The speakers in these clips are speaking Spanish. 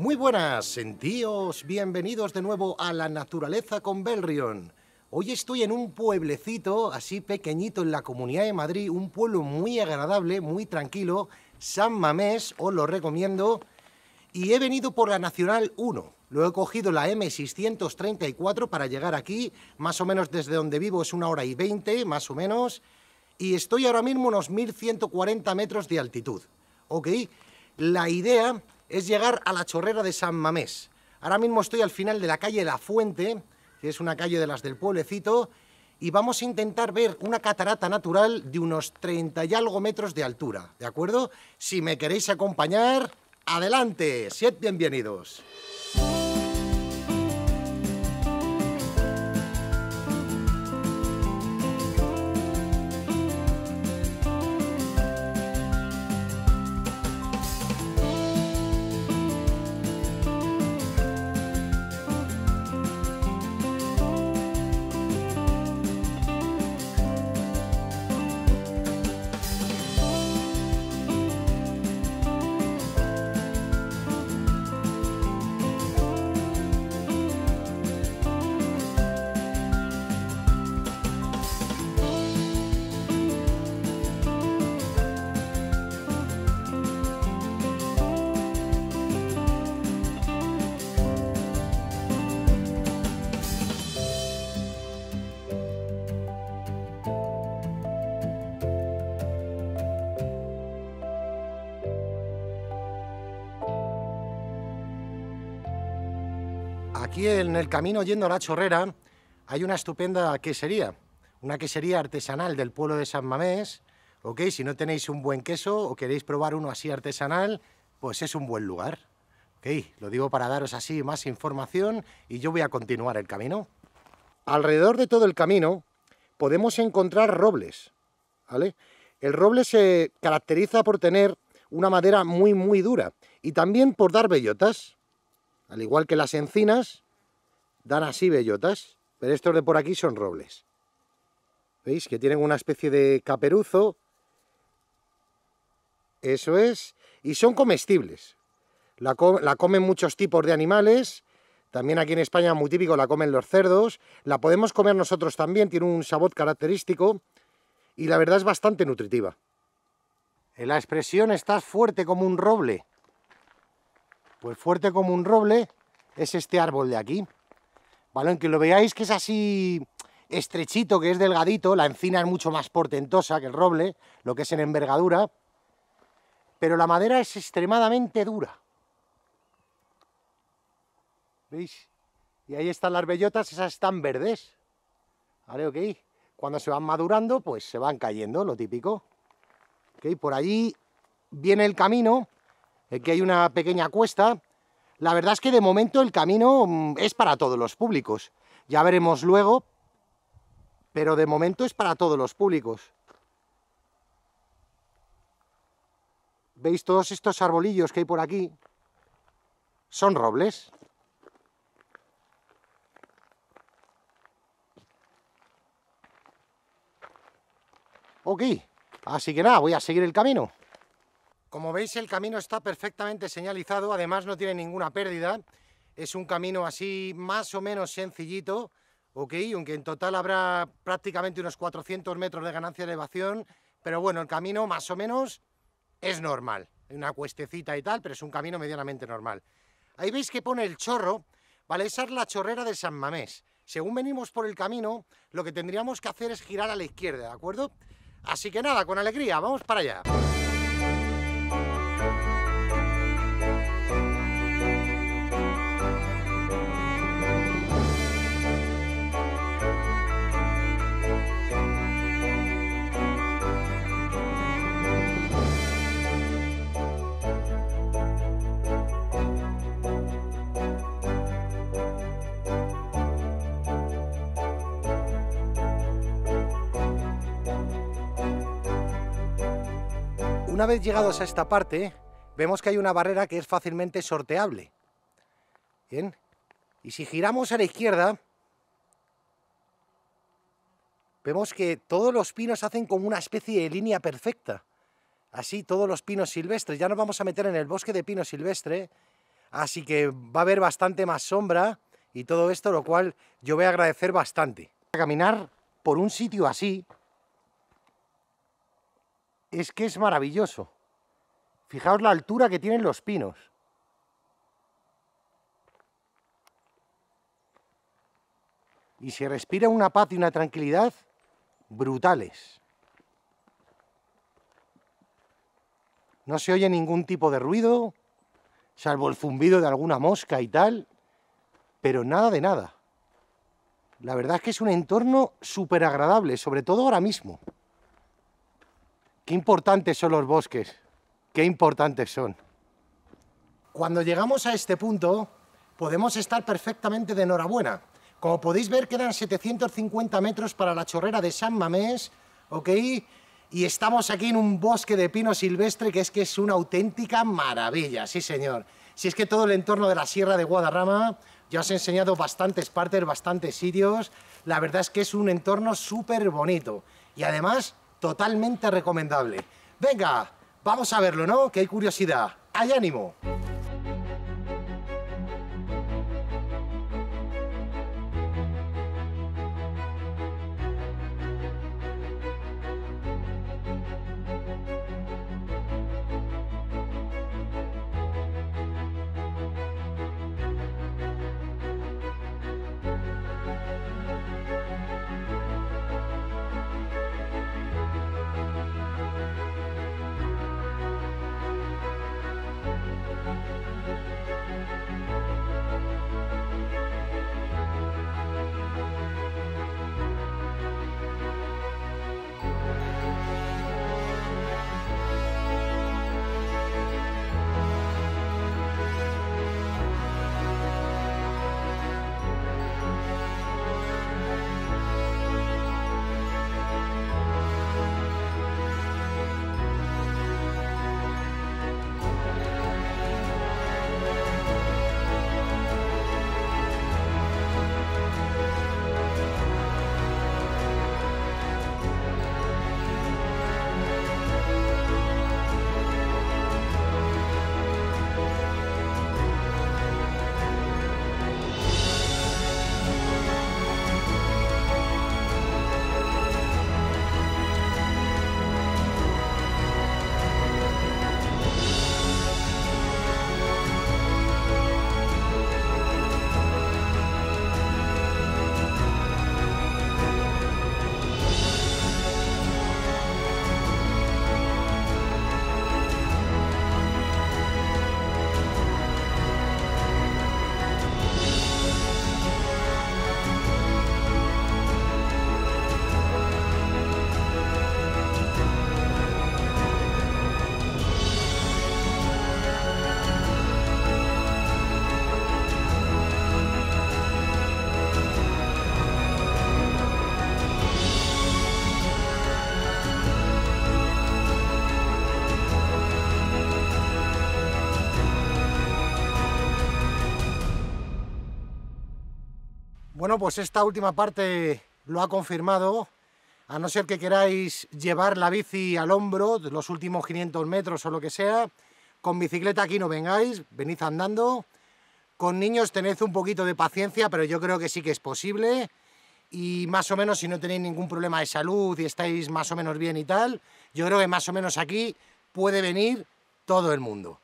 Muy buenas, sentíos bienvenidos de nuevo a La Naturaleza con Belrión. Hoy estoy en un pueblecito así pequeñito en la Comunidad de Madrid, un pueblo muy agradable, muy tranquilo, San Mamés, os lo recomiendo. Y he venido por la Nacional 1. Lo he cogido la M634 para llegar aquí, más o menos desde donde vivo es 1 hora y 20, más o menos. Y estoy ahora mismo a unos 1140 metros de altitud, ¿ok? La idea es llegar a la Chorrera de San Mamés. Ahora mismo estoy al final de la calle La Fuente, que es una calle de las del pueblecito, y vamos a intentar ver una catarata natural de unos 30 y algo metros de altura, ¿de acuerdo? Si me queréis acompañar, ¡adelante! ¡Sed bienvenidos! Aquí en el camino yendo a la Chorrera hay una estupenda quesería, una quesería artesanal del pueblo de San Mamés. Ok, si no tenéis un buen queso o queréis probar uno así artesanal, pues es un buen lugar. Ok, lo digo para daros así más información y yo voy a continuar el camino. Alrededor de todo el camino podemos encontrar robles, ¿vale? El roble se caracteriza por tener una madera muy, muy dura y también por dar bellotas. Al igual que las encinas, dan así bellotas, pero estos de por aquí son robles. ¿Veis? Que tienen una especie de caperuzo. Eso es. Y son comestibles. La comen muchos tipos de animales. También aquí en España, muy típico, la comen los cerdos. La podemos comer nosotros también, tiene un sabor característico. Y la verdad es bastante nutritiva. En la expresión, estás fuerte como un roble. Pues fuerte como un roble es este árbol de aquí, ¿vale? Aunque lo veáis que es así estrechito, que es delgadito, la encina es mucho más portentosa que el roble, lo que es en envergadura, pero la madera es extremadamente dura. ¿Veis? Y ahí están las bellotas, esas están verdes, ¿vale? Ok, cuando se van madurando, pues se van cayendo, lo típico. Ok, por allí viene el camino. Aquí hay una pequeña cuesta. La verdad es que de momento el camino es para todos los públicos. Ya veremos luego, pero de momento es para todos los públicos. ¿Veis todos estos arbolillos que hay por aquí? Son robles. Ok, así que nada, voy a seguir el camino. Como veis, el camino está perfectamente señalizado, además no tiene ninguna pérdida. Es un camino así más o menos sencillito, ok, aunque en total habrá prácticamente unos 400 metros de ganancia de elevación, pero bueno, el camino más o menos es normal. Hay una cuestecita y tal, pero es un camino medianamente normal. Ahí veis que pone el chorro, ¿vale? Esa es la Chorrera de San Mamés. Según venimos por el camino, lo que tendríamos que hacer es girar a la izquierda, ¿de acuerdo? Así que nada, con alegría, vamos para allá. Una vez llegados a esta parte, vemos que hay una barrera que es fácilmente sorteable. Bien, y si giramos a la izquierda, vemos que todos los pinos hacen como una especie de línea perfecta. Así todos los pinos silvestres. Ya nos vamos a meter en el bosque de pino silvestre. así que va a haber bastante más sombra y todo esto, lo cual yo voy a agradecer bastante. Caminar por un sitio así es que es maravilloso. Fijaos la altura que tienen los pinos. Y se respira una paz y una tranquilidad brutales. No se oye ningún tipo de ruido, salvo el zumbido de alguna mosca y tal, pero nada de nada. La verdad es que es un entorno súper agradable, sobre todo ahora mismo. Qué importantes son los bosques, qué importantes son. Cuando llegamos a este punto, podemos estar perfectamente de enhorabuena. Como podéis ver, quedan 750 metros para la Chorrera de San Mamés, ¿ok? Y estamos aquí en un bosque de pino silvestre que es una auténtica maravilla, sí señor. Si es que todo el entorno de la Sierra de Guadarrama, ya os he enseñado bastantes partes, bastantes sitios, la verdad es que es un entorno súper bonito y además totalmente recomendable. Venga, vamos a verlo, ¿no? Que hay curiosidad, hay ánimo. Bueno, pues esta última parte lo ha confirmado, a no ser que queráis llevar la bici al hombro, los últimos 500 metros o lo que sea, con bicicleta aquí no vengáis, venid andando, con niños tened un poquito de paciencia, pero yo creo que sí que es posible, y más o menos si no tenéis ningún problema de salud y estáis más o menos bien y tal, yo creo que más o menos aquí puede venir todo el mundo.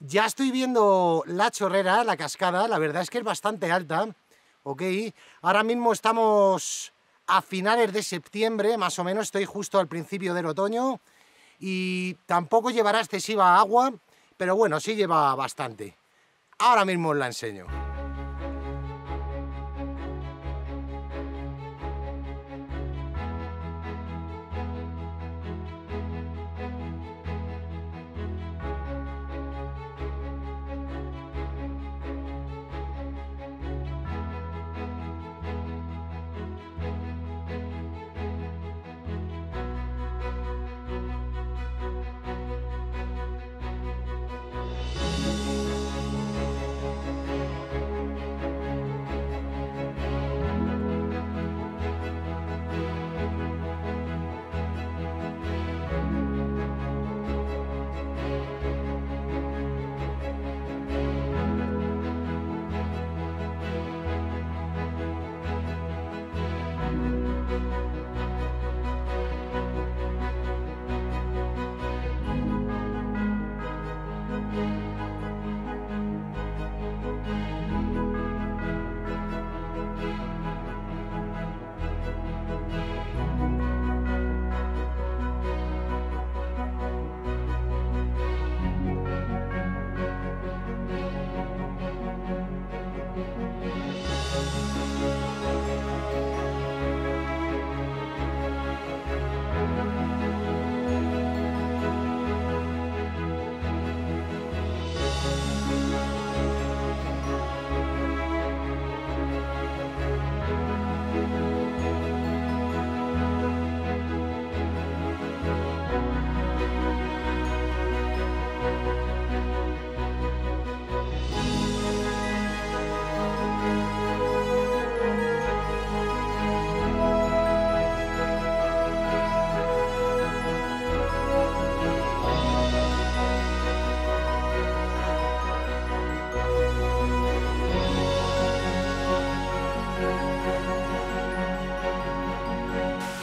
Ya estoy viendo la Chorrera, la cascada, la verdad es que es bastante alta. Ok, ahora mismo estamos a finales de septiembre, más o menos, estoy justo al principio del otoño y tampoco llevará excesiva agua, pero bueno, sí lleva bastante. Ahora mismo os la enseño.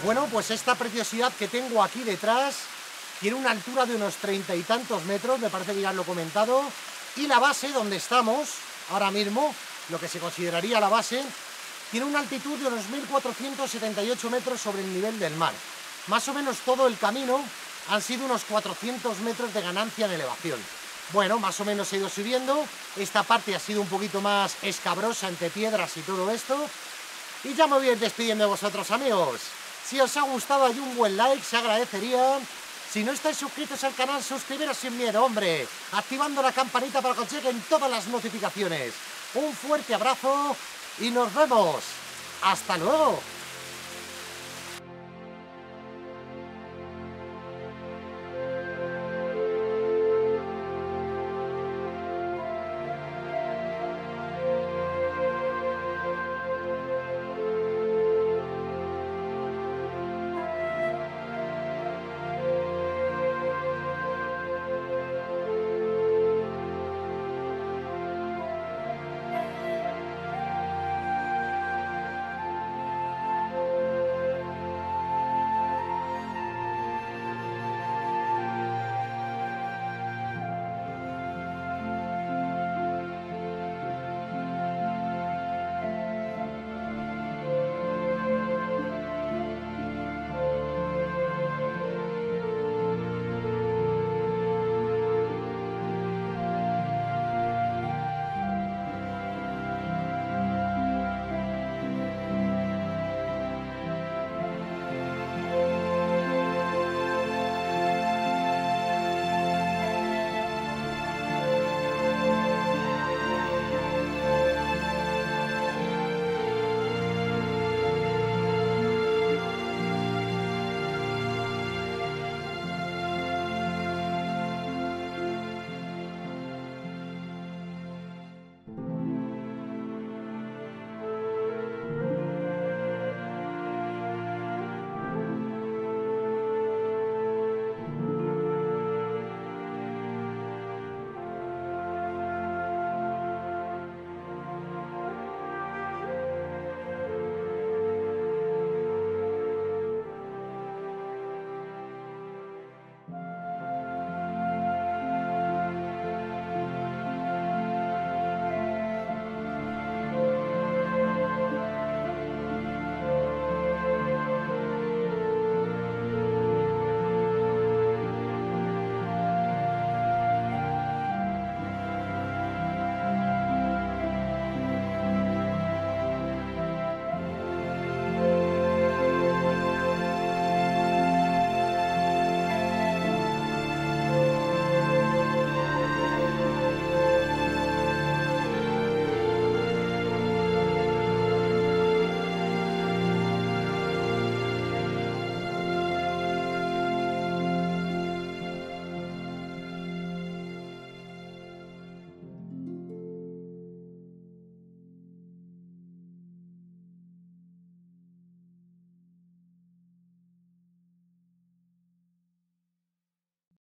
Bueno, pues esta preciosidad que tengo aquí detrás tiene una altura de unos 30 y tantos metros, me parece que ya lo he comentado, y la base donde estamos ahora mismo, lo que se consideraría la base, tiene una altitud de unos 1.478 metros sobre el nivel del mar. Más o menos todo el camino han sido unos 400 metros de ganancia de elevación. Bueno, más o menos he ido subiendo, esta parte ha sido un poquito más escabrosa entre piedras y todo esto, y ya me voy a ir despidiendo de vosotros, amigos. Si os ha gustado hay un buen like, se agradecería. Si no estáis suscritos al canal, suscribiros sin miedo, hombre, activando la campanita para que os lleguen todas las notificaciones. Un fuerte abrazo y nos vemos. ¡Hasta luego!